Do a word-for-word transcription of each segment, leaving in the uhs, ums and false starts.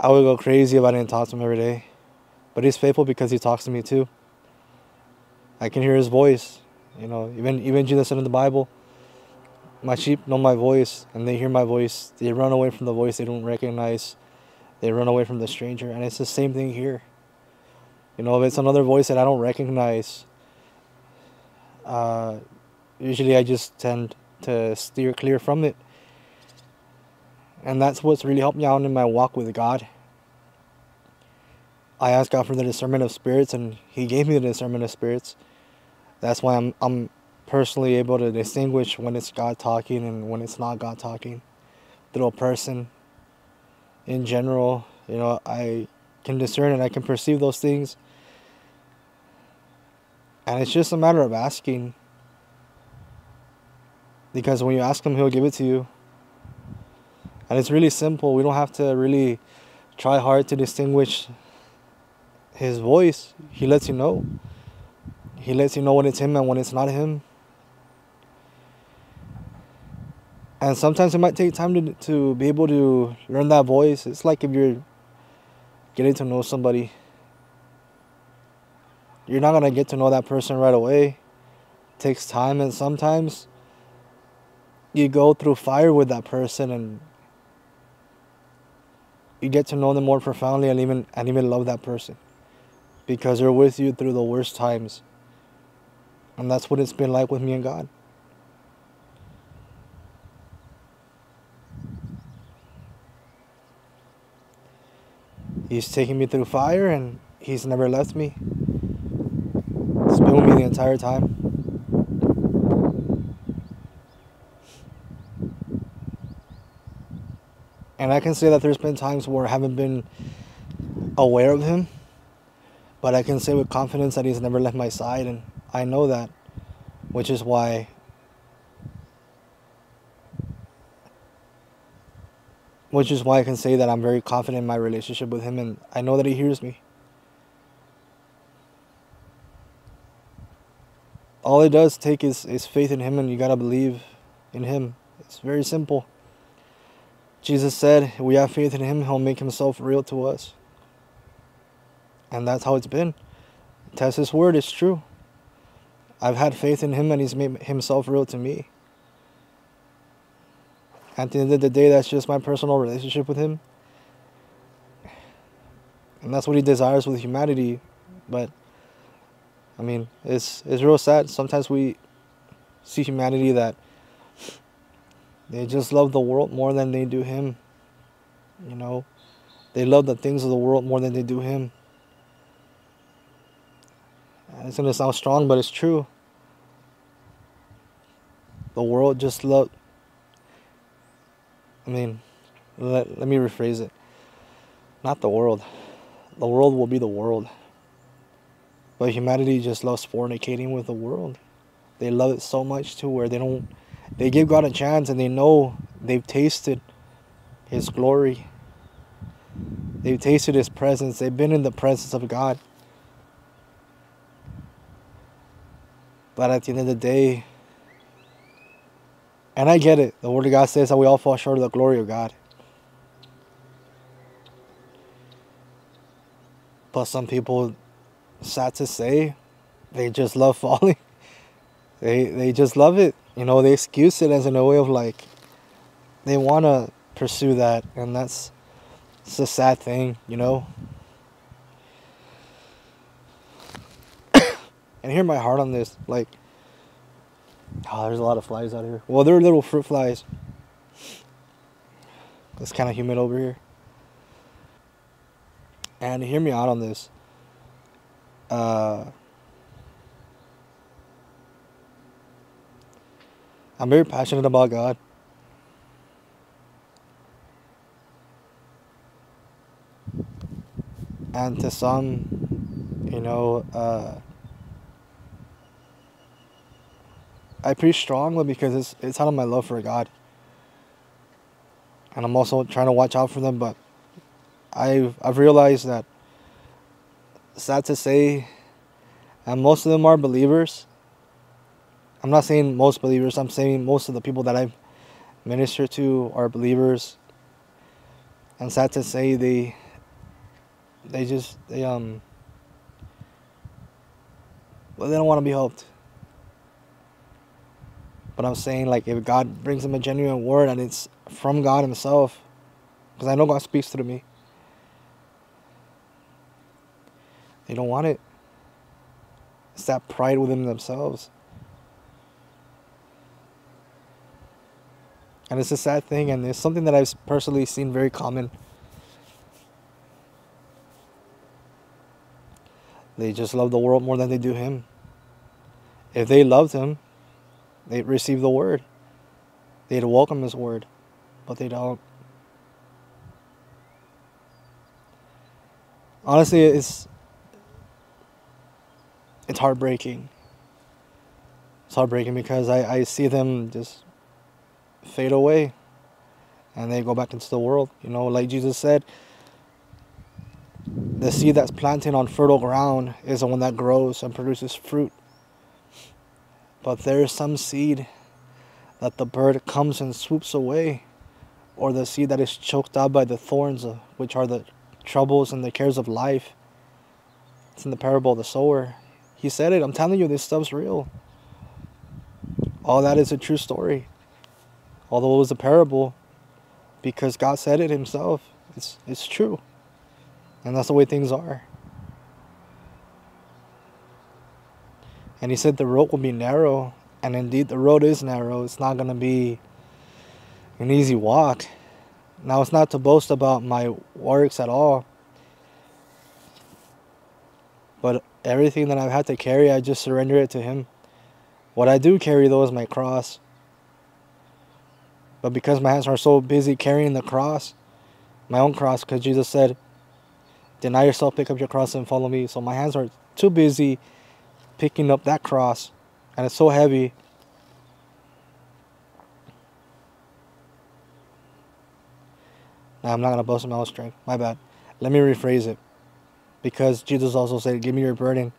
I would go crazy if I didn't talk to him every day. But he's faithful because he talks to me too. I can hear his voice. You know, even, even Jesus said in the Bible, my sheep know my voice, and they hear my voice. They run away from the voice they don't recognize. They run away from the stranger. And it's the same thing here. You know, if it's another voice that I don't recognize, uh, usually I just tend to steer clear from it. And that's what's really helped me out in my walk with God. I asked God for the discernment of spirits, and He gave me the discernment of spirits. That's why I'm, I'm personally able to distinguish when it's God talking and when it's not God talking through a person. In general, you know, I can discern and I can perceive those things. And it's just a matter of asking. Because when you ask Him, He'll give it to you. And it's really simple. We don't have to really try hard to distinguish His voice. He lets you know. He lets you know when it's Him and when it's not Him. And sometimes it might take time to, to be able to learn that voice. It's like if you're getting to know somebody. You're not going to get to know that person right away. It takes time, and sometimes you go through fire with that person and you get to know them more profoundly and even and even love that person because they're with you through the worst times. And that's what it's been like with me and God. He's taken me through fire and He's never left me. He's been with me the entire time. And I can say that there's been times where I haven't been aware of Him, but I can say with confidence that He's never left my side, and I know that, which is why which is why I can say that I'm very confident in my relationship with Him, and I know that He hears me. All it does take is, is faith in Him, and you gotta believe in Him. It's very simple. Jesus said, if we have faith in Him, He'll make Himself real to us. And that's how it's been. Test His word, it's true. I've had faith in Him and He's made Himself real to me. At the end of the day, that's just my personal relationship with Him. And that's what He desires with humanity. But, I mean, it's, it's real sad. Sometimes we see humanity that they just love the world more than they do Him. You know, they love the things of the world more than they do Him. And it's going to sound strong, but it's true. The world just love. I mean, let, let me rephrase it. Not the world. The world will be the world. But humanity just loves fornicating with the world. They love it so much to where they don't. They give God a chance, and they know they've tasted His glory. They've tasted His presence. They've been in the presence of God. But at the end of the day, and I get it, the Word of God says that we all fall short of the glory of God. But some people, sad to say, they just love falling. They, they just love it. You know, they excuse it as in a way of like, they want to pursue that. And that's, it's a sad thing, you know. And hear my heart on this. Like, oh, there's a lot of flies out here. Well, they're little fruit flies. It's kind of humid over here. And hear me out on this. Uh... I'm very passionate about God. And to some, you know, uh, I preach strongly because it's, it's out of my love for God. And I'm also trying to watch out for them, but I've, I've realized that, sad to say, and most of them are believers. I'm not saying most believers, I'm saying most of the people that I've ministered to are believers. And sad to say, they, They just, they, um, well, they don't want to be helped. But I'm saying, like, if God brings them a genuine word and it's from God himself, because I know God speaks through me, they don't want it. It's that pride within themselves. And it's a sad thing, and it's something that I've personally seen very common. They just love the world more than they do him. If they loved him, they'd receive the word. They'd welcome his word, but they don't. Honestly, it's it's heartbreaking. It's heartbreaking because I, I see them just fade away and they go back into the world. You know, like Jesus said, the seed that's planted on fertile ground is the one that grows and produces fruit. But there is some seed that the bird comes and swoops away, or the seed that is choked out by the thorns, which are the troubles and the cares of life. It's in the parable of the sower. He said it. I'm telling you, this stuff's real. All that is a true story. Although it was a parable, because God said it himself, it's, it's true. And that's the way things are. And he said the road will be narrow. And indeed, the road is narrow. It's not going to be an easy walk. Now, it's not to boast about my works at all. But everything that I've had to carry, I just surrender it to him. What I do carry, though, is my cross. But because my hands are so busy carrying the cross, my own cross, because Jesus said, deny yourself, pick up your cross, and follow me. So my hands are too busy picking up that cross, and it's so heavy. Now, I'm not going to boast in my own strength. My bad. Let me rephrase it. Because Jesus also said, give me your burden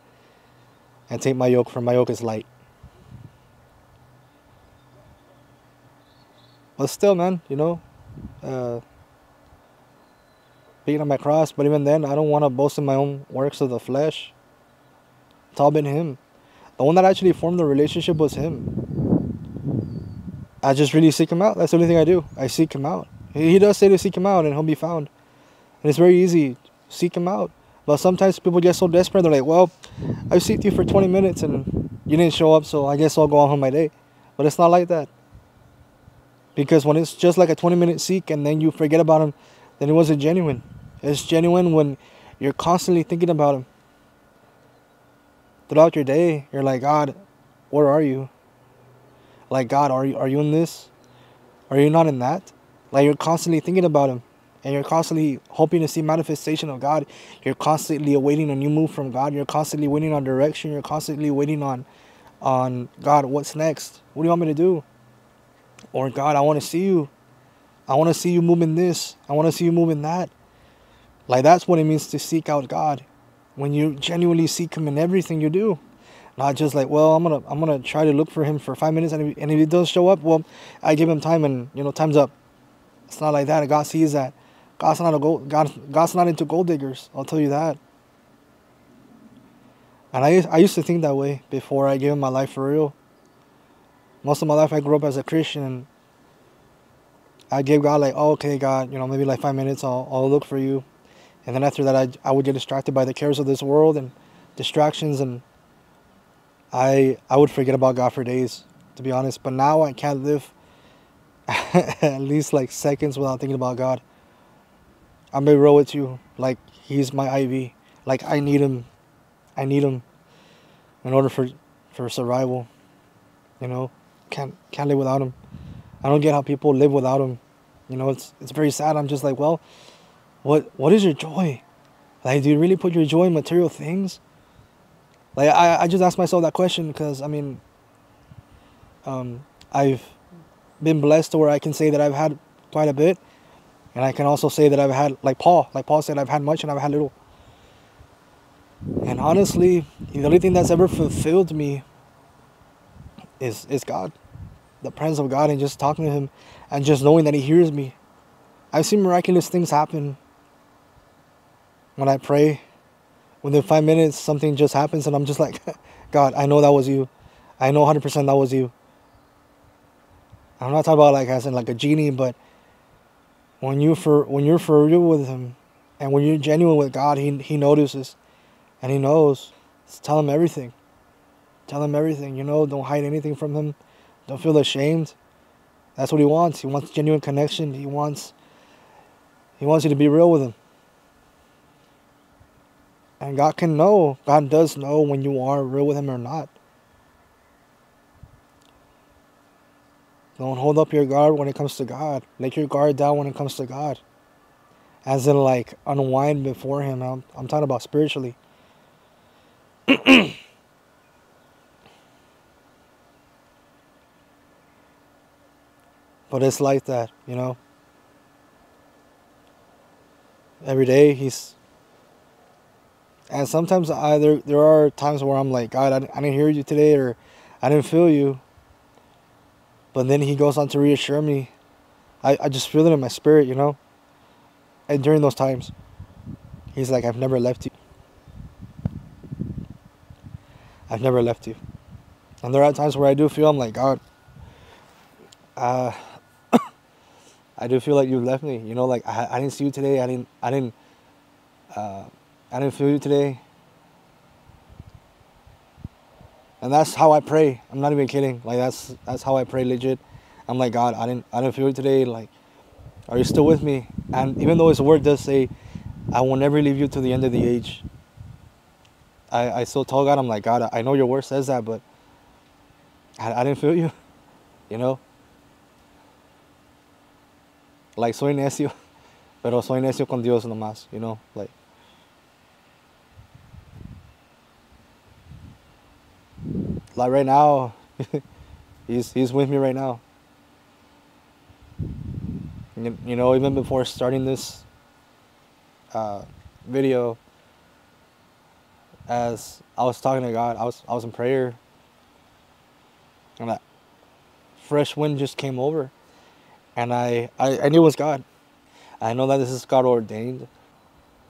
and take my yoke, for my yoke is light. But still, man, you know, uh, being on my cross. But even then, I don't want to boast in my own works of the flesh. It's all been him. The one that actually formed the relationship was him. I just really seek him out. That's the only thing I do. I seek him out. He does say to seek him out and he'll be found. And it's very easy. Seek him out. But sometimes people get so desperate. They're like, well, I've seeked you for twenty minutes and you didn't show up, so I guess I'll go on home my day. But it's not like that. Because when it's just like a twenty minute seek and then you forget about him, then it wasn't genuine. It's genuine when you're constantly thinking about him. Throughout your day, you're like, God, where are you? Like, God, are you, are you in this? Are you not in that? Like, you're constantly thinking about him. And you're constantly hoping to see manifestation of God. You're constantly awaiting a new move from God. You're constantly waiting on direction. You're constantly waiting on, on God, what's next? What do you want me to do? Or, God, I want to see you. I want to see you move in this. I want to see you move in that. Like, that's what it means to seek out God. When you genuinely seek him in everything you do, not just like, well, I'm gonna, I'm gonna try to look for him for five minutes, and if, and if he doesn't show up, well, I give him time, and you know, time's up. It's not like that. God sees that. God's not a gold, God, God's not into gold diggers. I'll tell you that. And I, I used to think that way before I gave him my life for real. Most of my life, I grew up as a Christian, and I gave God like, oh, okay, God, you know, maybe like five minutes, I'll, I'll look for you. And then after that, I, I would get distracted by the cares of this world and distractions. And I I would forget about God for days, to be honest. But now I can't live at least like seconds without thinking about God. I'm going to be real with you. Like, he's my I V. Like, I need him. I need him in order for, for survival. You know, can't, can't live without him. I don't get how people live without him. You know, it's, it's very sad. I'm just like, well, What what is your joy? Like, do you really put your joy in material things? Like, I, I just asked myself that question because, I mean, um, I've been blessed to where I can say that I've had quite a bit. And I can also say that I've had, like Paul, like Paul said, I've had much and I've had little. And honestly, the only thing that's ever fulfilled me is, is God. The presence of God, and just talking to him and just knowing that he hears me. I've seen miraculous things happen. when I pray, within five minutes, something just happens and I'm just like, God, I know that was you. I know one hundred percent that was you. I'm not talking about like as in like a genie, but when, you for, when you're for real with him and when you're genuine with God, he, he notices and he knows. Just tell him everything. Tell him everything, you know, don't hide anything from him. Don't feel ashamed. That's what he wants. He wants genuine connection. He wants, he wants you to be real with him. And God can know. God does know when you are real with him or not. Don't hold up your guard when it comes to God. Let your guard down when it comes to God. As in like unwind before him. I'm, I'm talking about spiritually. But it's like that, you know. Every day he's... And sometimes I, there, there are times where I'm like, God, I, I didn't hear you today, or I didn't feel you. But then he goes on to reassure me. I, I just feel it in my spirit, you know. And during those times, he's like, I've never left you. I've never left you. And there are times where I do feel, I'm like, God, uh, I do feel like you left me, you know, like I, I didn't see you today. I didn't, I didn't, uh, I didn't feel you today. And that's how I pray. I'm not even kidding. Like that's, that's how I pray legit. I'm like, God, I didn't, I didn't feel you today. Like, are you still with me? And even though his word does say, I will never leave you to the end of the age. I, I still tell God, I'm like, God, I know your word says that, but I, I didn't feel you, you know? Like, soy necio, pero soy necio con Dios nomás, you know, like. Like right now, he's, he's with me right now. You, you know, even before starting this uh, video, as I was talking to God, I was, I was in prayer, and that fresh wind just came over. And I, I, I knew it was God. I know that this is God ordained.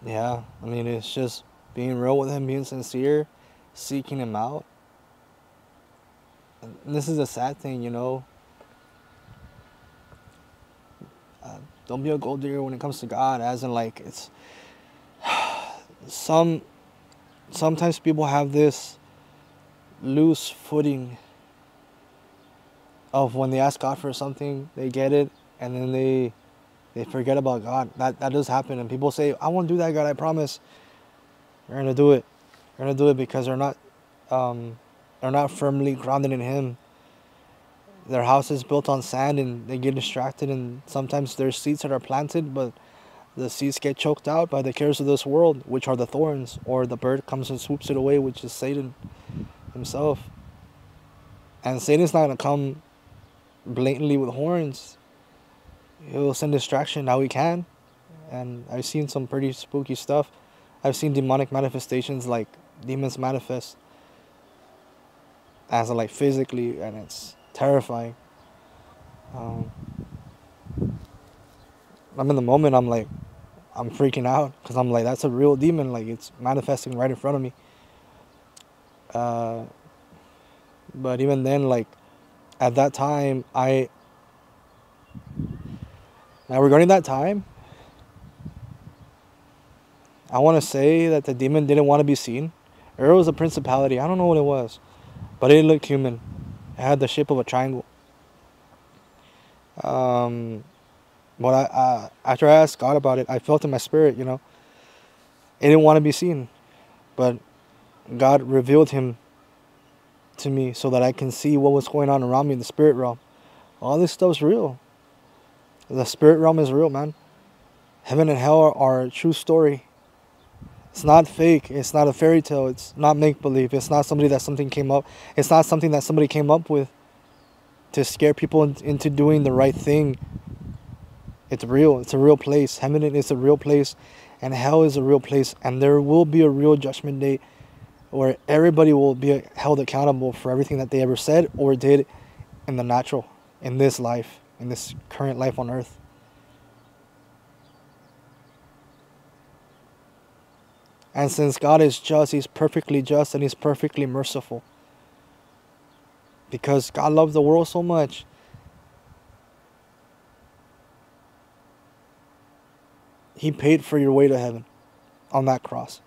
Yeah, I mean, it's just being real with him, being sincere, seeking him out. And this is a sad thing, you know. Uh, don't be a gold digger when it comes to God, as in like it's... some, sometimes people have this loose footing of when they ask God for something, they get it, and then they they forget about God. That that does happen, and people say, I won't do that, God, I promise. You're gonna do it. You're gonna do it because they're not um, they're not firmly grounded in him. Their house is built on sand and they get distracted, and sometimes there's seeds that are planted, but the seeds get choked out by the cares of this world, which are the thorns, or the bird comes and swoops it away, which is Satan himself. And Satan's not gonna come blatantly with horns. He'll send distraction how he can, and I've seen some pretty spooky stuff. I've seen demonic manifestations, like demons manifest as like physically, and it's terrifying. um, I'm in the moment, I'm like, I'm freaking out, because I'm like, that's a real demon, like it's manifesting right in front of me. Uh, but even then, like at that time, I, now regarding that time, I want to say that the demon didn't want to be seen, or it was a principality, I don't know what it was, but it looked human. It had the shape of a triangle. Um, but I, uh, after I asked God about it, I felt in my spirit, you know, it didn't want to be seen, but God revealed him to me so that I can see what was going on around me in the spirit realm. All this stuff's real. The spirit realm is real, man. Heaven and hell are, are a true story. It's not fake. It's not a fairy tale. It's not make-believe. It's not somebody that something came up. It's not something that somebody came up with to scare people in, into doing the right thing. It's real. It's a real place. Heaven is a real place, and hell is a real place, and there will be a real judgment day, where everybody will be held accountable for everything that they ever said or did in the natural, in this life, in this current life on earth. And since God is just, He's perfectly just and He's perfectly merciful. Because God loved the world so much. He paid for your way to heaven on that cross.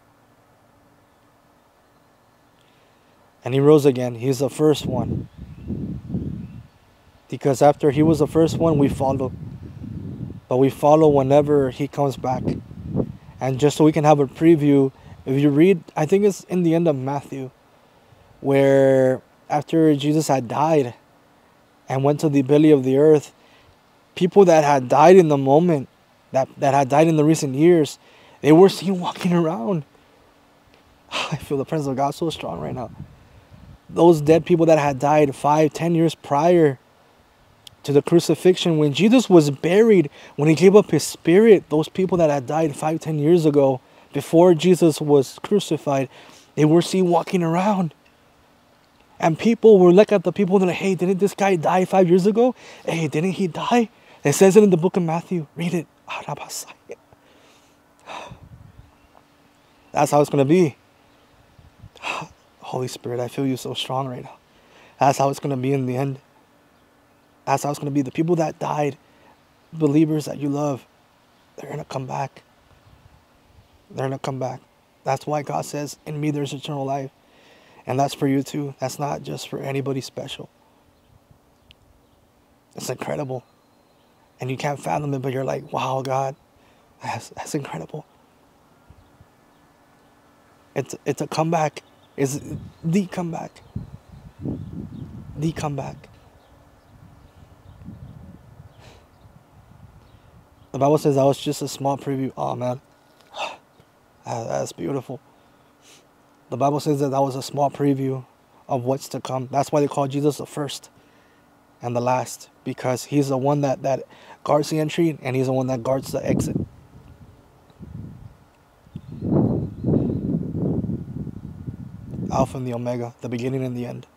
And He rose again. He's the first one. Because after He was the first one, we follow. But we follow whenever He comes back. And just so we can have a preview, if you read, I think it's in the end of Matthew, where after Jesus had died and went to the belly of the earth, people that had died in the moment, that, that had died in the recent years, they were seen walking around. I feel the presence of God so strong right now. Those dead people that had died five, ten years prior to the crucifixion, when Jesus was buried, when He gave up His spirit, those people that had died five, ten years ago, before Jesus was crucified, they were seen walking around. And people were looking at the people and like, hey, didn't this guy die five years ago? Hey, didn't he die? It says it in the book of Matthew. Read it. That's how it's going to be. Holy Spirit, I feel You so strong right now. That's how it's going to be in the end. That's how it's going to be. The people that died, believers that you love, they're going to come back. They're going to come back. That's why God says, in Me there's eternal life. And that's for you too. That's not just for anybody special. It's incredible. And you can't fathom it, but you're like, wow, God, that's, that's incredible. It's, it's a comeback. It's the comeback. The comeback. The Bible says that was just a small preview. Oh, man. That's beautiful. The Bible says that that was a small preview of what's to come. That's why they call Jesus the first and the last. Because He's the one that, that guards the entry, and He's the one that guards the exit. Alpha and the Omega, the beginning and the end.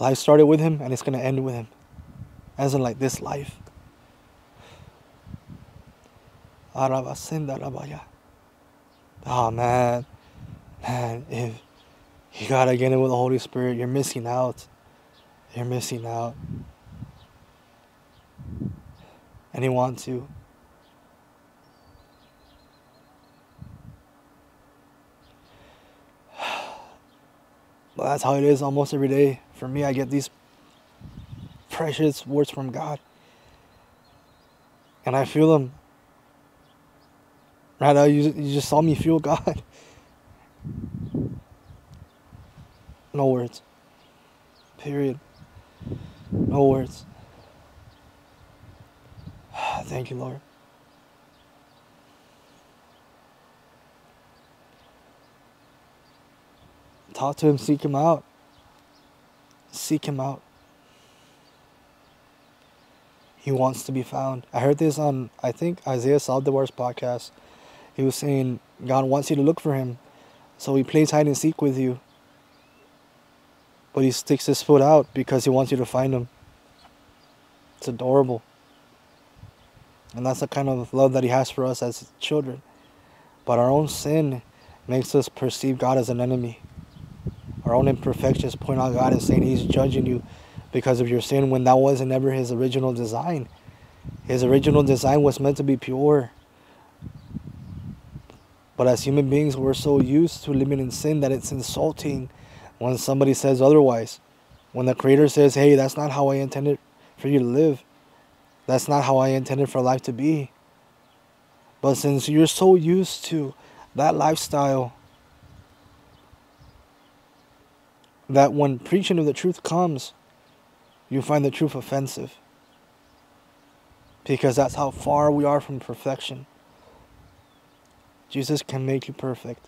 Life started with Him, and it's going to end with Him. As in, like, this life. Oh, man. Man, if you got to get in with the Holy Spirit, you're missing out. You're missing out. And He wants to. But that's how it is almost every day. For me, I get these precious words from God. And I feel them. Right now, you, you just saw me feel God. No words. Period. No words. Thank You, Lord. Talk to Him. Seek Him out. Seek Him out. He wants to be found. I heard this on, I think, Isaiah Saldivar's podcast. He was saying, God wants you to look for Him. So He plays hide and seek with you. But He sticks His foot out because He wants you to find Him. It's adorable. And that's the kind of love that He has for us as children. But our own sin makes us perceive God as an enemy. Our own imperfections point out God and saying He's judging you because of your sin, when that wasn't ever His original design. His original design was meant to be pure. But as human beings, we're so used to living in sin that it's insulting when somebody says otherwise. When the Creator says, hey, that's not how I intended for you to live. That's not how I intended for life to be. But since you're so used to that lifestyle, that when preaching of the truth comes, you find the truth offensive. Because that's how far we are from perfection. Jesus can make you perfect.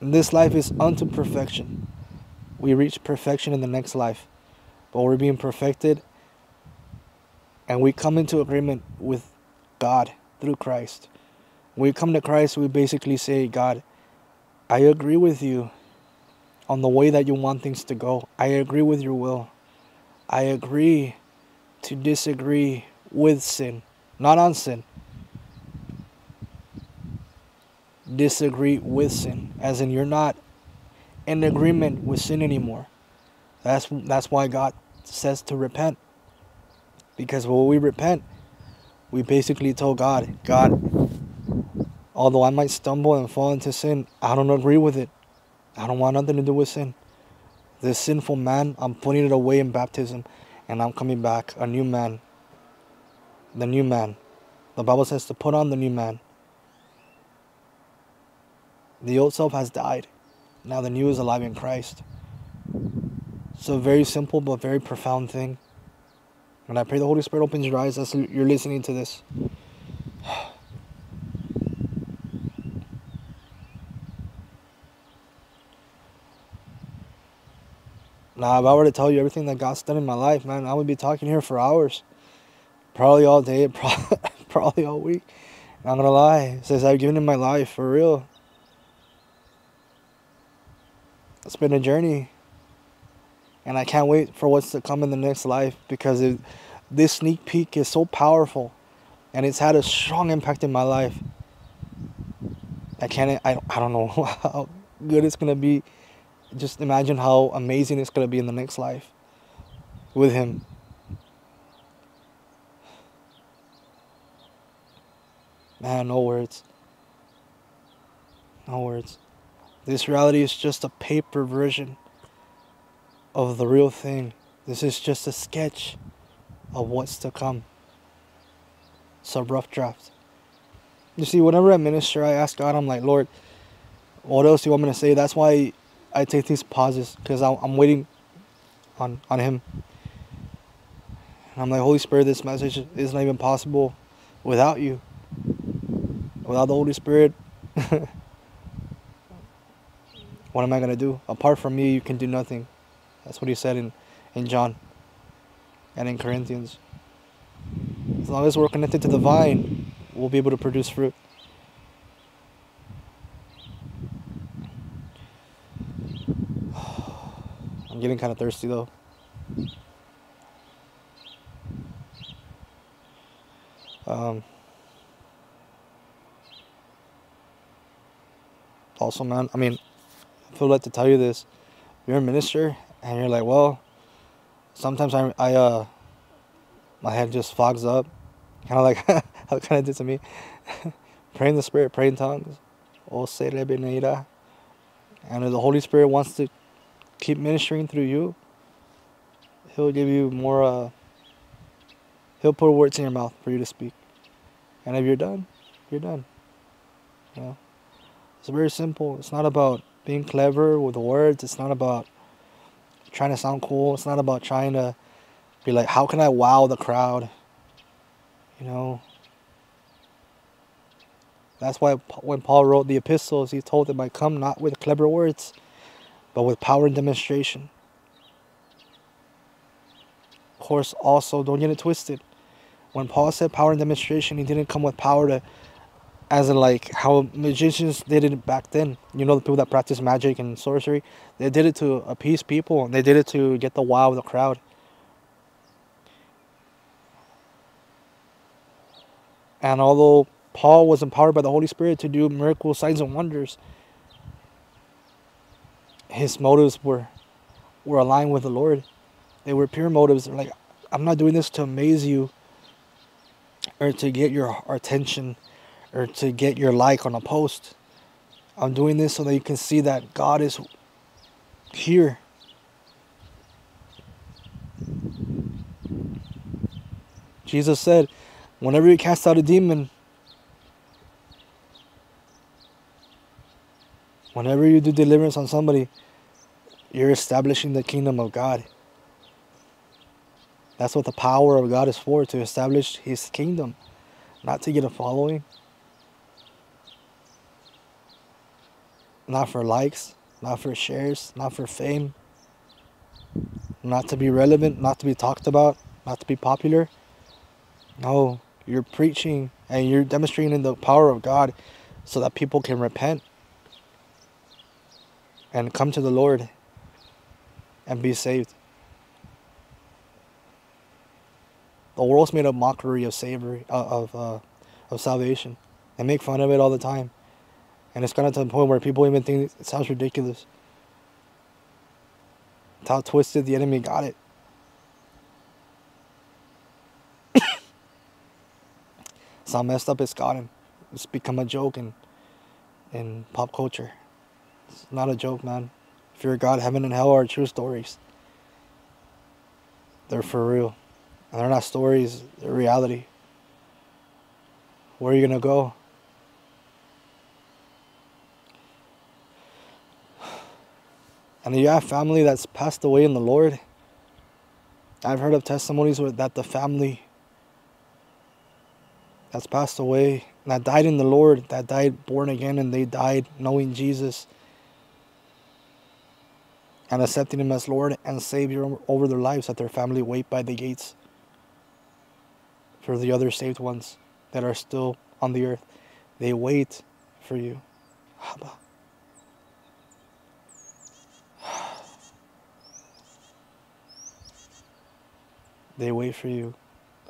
And this life is unto perfection. We reach perfection in the next life. But we're being perfected. And we come into agreement with God through Christ. When we come to Christ, we basically say, God, I agree with You on the way that You want things to go. I agree with Your will. I agree to disagree with sin. Not on sin. disagree with sin, as in you're not in agreement with sin anymore. That's that's why God says to repent, because when we repent, we basically told God, God, although I might stumble and fall into sin, I don't agree with it. I don't want nothing to do with sin. This sinful man, I'm putting it away in baptism, and I'm coming back a new man. The new man. The Bible says to put on the new man. The old self has died. Now the new is alive in Christ. So very simple but very profound thing. And I pray the Holy Spirit opens your eyes as you're listening to this. Now, if I were to tell you everything that God's done in my life, man, I would be talking here for hours. Probably all day, probably, probably all week. Not gonna lie, since I've given Him my life, for real. It's been a journey. And I can't wait for what's to come in the next life, because it, this sneak peek is so powerful. And it's had a strong impact in my life. I can't, I, I don't know how good it's gonna be. Just imagine how amazing it's going to be in the next life with Him. Man, no words. No words. This reality is just a paper version of the real thing. This is just a sketch of what's to come. It's a rough draft. You see, whenever I minister, I ask God, I'm like, Lord, what else do you want me to say? That's why I take these pauses, because I'm waiting on, on Him. And I'm like, Holy Spirit, this message is not even possible without You. Without the Holy Spirit, what am I going to do? Apart from Me, you can do nothing. That's what He said in, in John and in Corinthians. As long as we're connected to the vine, we'll be able to produce fruit. I'm getting kind of thirsty though. Um, also, man, I mean, I feel led to tell you this. You're a minister and you're like, well, sometimes I, I uh, my head just fogs up. Kind of like how it kind of did to me. Pray in the Spirit, pray in tongues. And if the Holy Spirit wants to keep ministering through you, He'll give you more, uh, He'll put words in your mouth for you to speak. And if you're done, you're done. You know? It's very simple. It's not about being clever with words. It's not about trying to sound cool. It's not about trying to be like, how can I wow the crowd? You know? That's why when Paul wrote the epistles, he told them, I come not with clever words, but with power and demonstration. Of course, also, don't get it twisted. When Paul said power and demonstration, he didn't come with power to, as in like how magicians did it back then. You know, the people that practice magic and sorcery, they did it to appease people. They did it to get the wow of the crowd. And although Paul was empowered by the Holy Spirit to do miracles, signs, and wonders, his motives were were aligned with the Lord. They were pure motives. Like, I'm not doing this to amaze you or to get your attention or to get your like on a post. I'm doing this so that you can see that God is here. Jesus said, whenever you cast out a demon, whenever you do deliverance on somebody, you're establishing the kingdom of God. That's what the power of God is for, to establish His kingdom, not to get a following, not for likes, not for shares, not for fame, not to be relevant, not to be talked about, not to be popular. No, you're preaching and you're demonstrating the power of God so that people can repent and come to the Lord and be saved. The world's made a mockery of savory, uh, of uh, of salvation. They make fun of it all the time. And it's gotten to the point where people even think it sounds ridiculous. It's how twisted the enemy got it. It's how messed up it's gotten. It's become a joke in, in pop culture. It's not a joke, man. Fear of God, heaven and hell are true stories. They're for real. And they're not stories, they're reality. Where are you gonna go? And you have family that's passed away in the Lord. I've heard of testimonies where that the family that's passed away, that died in the Lord, that died born again, and they died knowing Jesus and accepting Him as Lord and Savior over their lives, that their family wait by the gates for the other saved ones that are still on the earth. They wait for you. Abba. They wait for you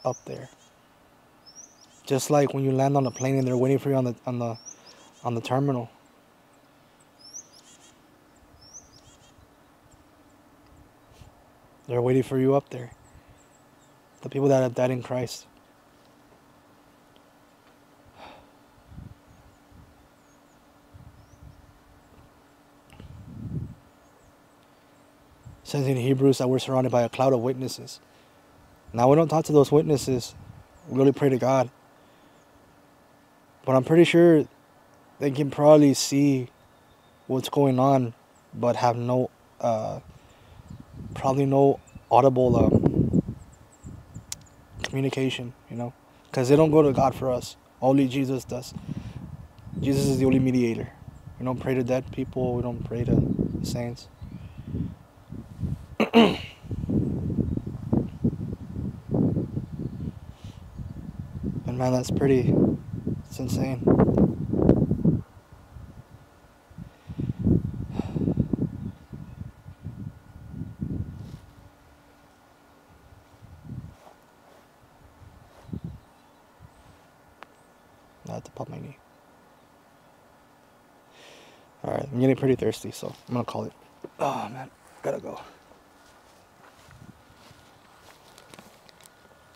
up there. Just like when you land on a plane and they're waiting for you on the on the on the terminal. They're waiting for you up there. The people that have died in Christ. It says in Hebrews that we're surrounded by a cloud of witnesses. Now, we don't talk to those witnesses. We really pray to God. But I'm pretty sure they can probably see what's going on, but have no, uh, probably no audible um, communication, you know. Because they don't go to God for us. Only Jesus does. Jesus is the only mediator. We don't pray to dead people. We don't pray to saints. And man, that's pretty, it's insane. I have to pop my knee. All right, I'm getting pretty thirsty, so I'm gonna call it. Oh man, gotta go.